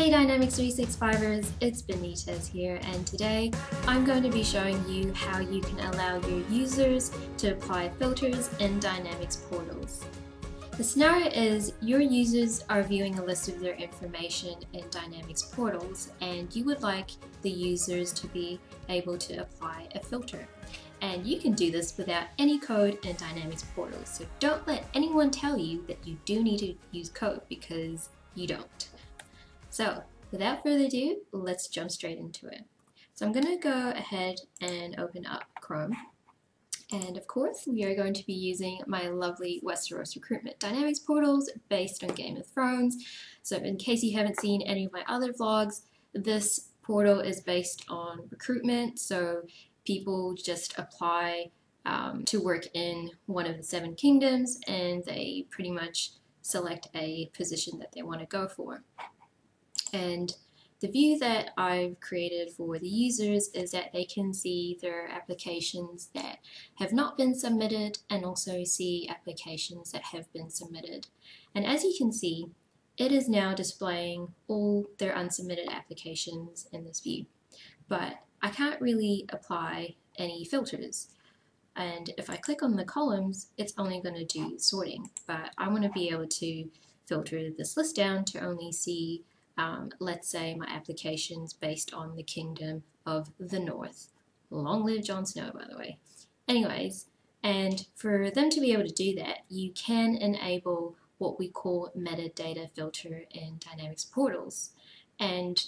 Hey Dynamics 365ers, it's Benitez here, and today I'm going to be showing you how you can allow your users to apply filters in Dynamics Portals. The scenario is your users are viewing a list of their information in Dynamics Portals, and you would like the users to be able to apply a filter. And you can do this without any code in Dynamics Portals, so don't let anyone tell you that you do need to use code, because you don't. So without further ado, let's jump straight into it. So I'm going to go ahead and open up Chrome. And of course, we are going to be using my lovely Westeros Recruitment Dynamics Portals based on Game of Thrones. So in case you haven't seen any of my other vlogs, this portal is based on recruitment. So people just apply to work in one of the 7 kingdoms, and they pretty much select a position that they want to go for. And the view that I've created for the users is that they can see their applications that have not been submitted, and also see applications that have been submitted. And as you can see, it is now displaying all their unsubmitted applications in this view. But I can't really apply any filters. And if I click on the columns, it's only going to do sorting. But I want to be able to filter this list down to only see let's say my applications based on the Kingdom of the North. Long live Jon Snow, by the way. Anyways, and for them to be able to do that, you can enable what we call metadata filter in Dynamics Portals. And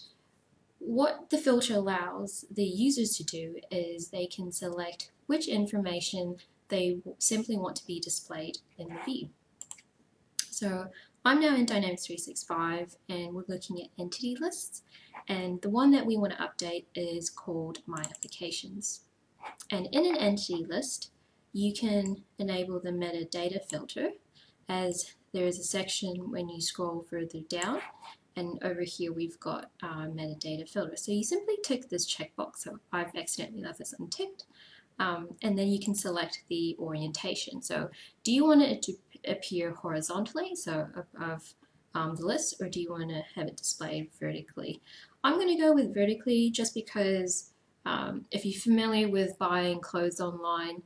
what the filter allows the users to do is they can select which information they simply want to be displayed in the view. So I'm now in Dynamics 365, and we're looking at entity lists, and the one that we want to update is called My Applications. And in an entity list, you can enable the metadata filter, as there is a section when you scroll further down, and over here we've got our metadata filter. So you simply tick this checkbox, so I've accidentally left this unticked, and then you can select the orientation. So do you want it to appear horizontally, so above the list, or do you want to have it displayed vertically? I'm going to go with vertically, just because if you're familiar with buying clothes online,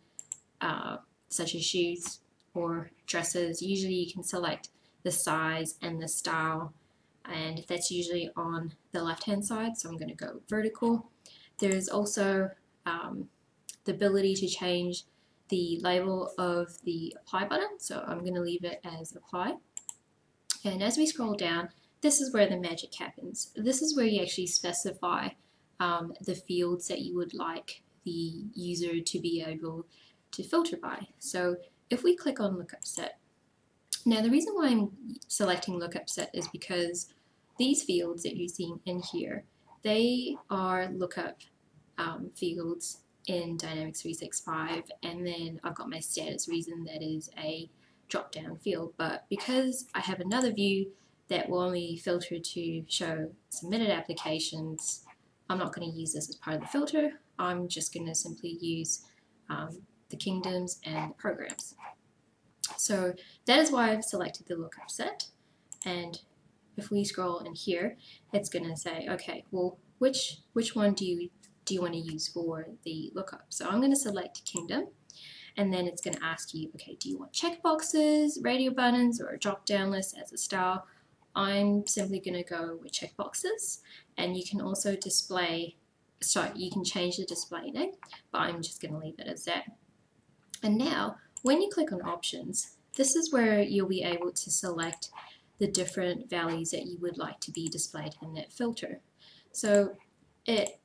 such as shoes or dresses, usually you can select the size and the style, and that's usually on the left hand side, so I'm going to go vertical. There's also the ability to change the label of the apply button, so I'm going to leave it as apply. And as we scroll down, this is where the magic happens. This is where you actually specify the fields that you would like the user to be able to filter by. So if we click on lookup set, now the reason why I'm selecting lookup set is because these fields that you're seeing in here, they are lookup fields in Dynamics 365, and then I've got my status reason that is a drop-down field. But because I have another view that will only filter to show submitted applications, I'm not going to use this as part of the filter. I'm just going to simply use the kingdoms and the programs. So that is why I've selected the lookup set. And if we scroll in here, it's going to say, okay, well, which one do you want to use for the lookup? So I'm going to select Kingdom, and then it's going to ask you, okay, do you want checkboxes, radio buttons, or a drop-down list as a style? I'm simply going to go with checkboxes, and you can also display, sorry, you can change the display name, but I'm just going to leave it as that. And now, when you click on Options, this is where you'll be able to select the different values that you would like to be displayed in that filter. So it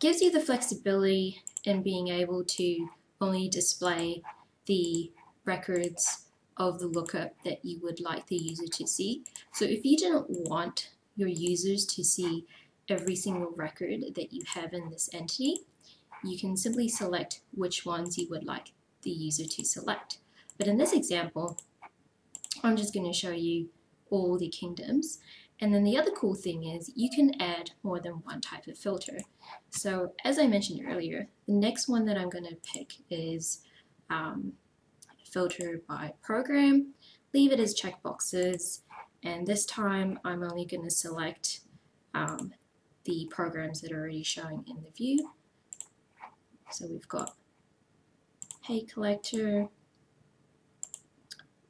gives you the flexibility in being able to only display the records of the lookup that you would like the user to see. So if you didn't want your users to see every single record that you have in this entity, you can simply select which ones you would like the user to select. But in this example, I'm just going to show you all the kingdoms. And then the other cool thing is you can add more than one type of filter. So as I mentioned earlier, the next one that I'm going to pick is filter by program. Leave it as checkboxes, And this time I'm only going to select the programs that are already showing in the view. So we've got Hay Collector,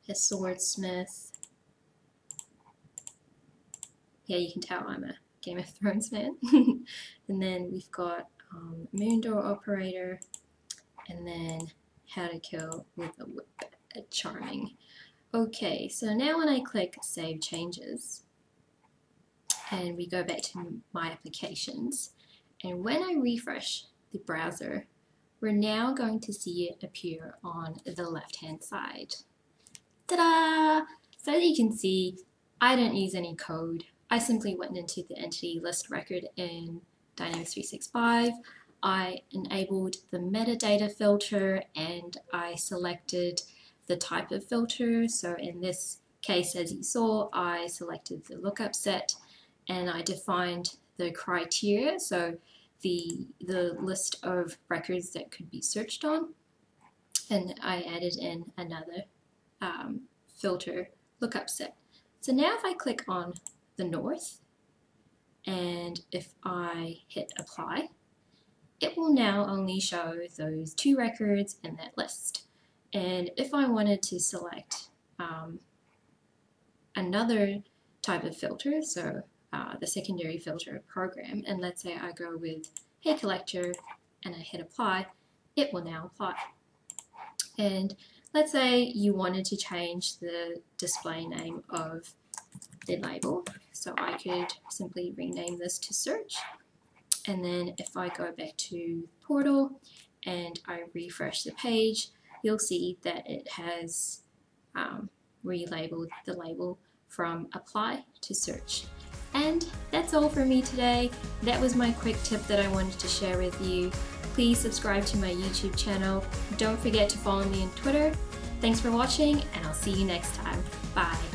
a Swordsmith. Yeah, you can tell I'm a Game of Thrones fan. And then we've got Door operator, and then how to kill with a whip. Charming. Okay, so now when I click Save Changes, and we go back to My Applications, and when I refresh the browser, we're now going to see it appear on the left-hand side. Ta-da! So as you can see, I don't use any code. I simply went into the entity list record in Dynamics 365. I enabled the metadata filter, and I selected the type of filter. So in this case, as you saw, I selected the lookup set, and I defined the criteria, so the list of records that could be searched on, and I added in another filter lookup set. So now if I click on the north, and if I hit apply, it will now only show those two records in that list. And if I wanted to select another type of filter, so the secondary filter program, and let's say I go with Hay Collector and I hit apply, it will now apply. And let's say you wanted to change the display name of the label, so I could simply rename this to search. And then if I go back to portal and I refresh the page, you'll see that it has relabeled the label from apply to search. And that's all for me today. That was my quick tip that I wanted to share with you. Please subscribe to my YouTube channel. Don't forget to follow me on Twitter. Thanks for watching, and I'll see you next time. Bye.